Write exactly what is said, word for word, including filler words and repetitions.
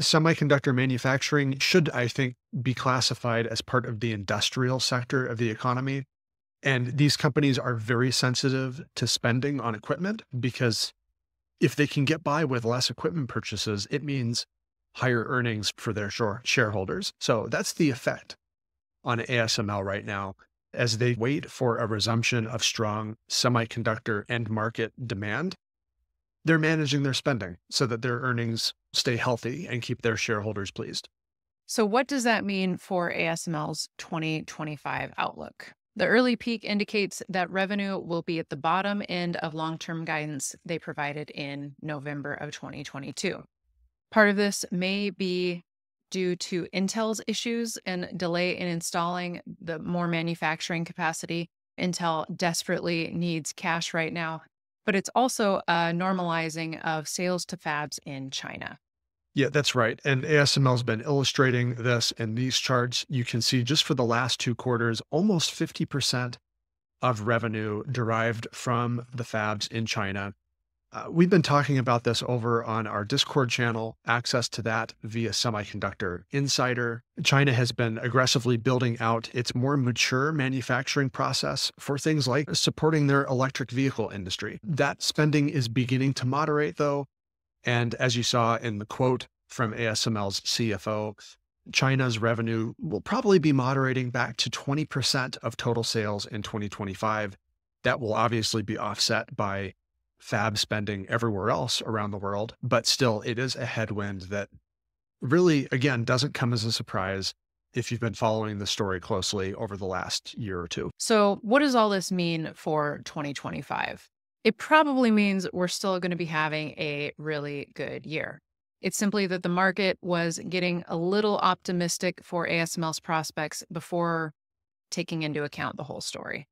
Semiconductor manufacturing should, I think, be classified as part of the industrial sector of the economy. And these companies are very sensitive to spending on equipment, because if they can get by with less equipment purchases, it means higher earnings for their shareholders. So that's the effect on A S M L right now, as they wait for a resumption of strong semiconductor end market demand. They're managing their spending so that their earnings stay healthy and keep their shareholders pleased. So what does that mean for A S M L's twenty twenty-five outlook? The early peak indicates that revenue will be at the bottom end of long-term guidance they provided in November of twenty twenty-two. Part of this may be due to Intel's issues and delay in installing the more manufacturing capacity. Intel desperately needs cash right now. But it's also a normalizing of sales to fabs in China. Yeah, that's right. And A S M L's been illustrating this in these charts. You can see just for the last two quarters, almost fifty percent of revenue derived from the fabs in China. Uh, we've been talking about this over on our Discord channel, access to that via Semiconductor Insider. China has been aggressively building out its more mature manufacturing process for things like supporting their electric vehicle industry. That spending is beginning to moderate, though. And as you saw in the quote from A S M L's C F O, China's revenue will probably be moderating back to twenty percent of total sales in twenty twenty-five. That will obviously be offset by fab spending everywhere else around the world, but still it is a headwind that really, again, doesn't come as a surprise if you've been following the story closely over the last year or two. So what does all this mean for twenty twenty-five? It probably means we're still going to be having a really good year. It's simply that the market was getting a little optimistic for A S M L's prospects before taking into account the whole story.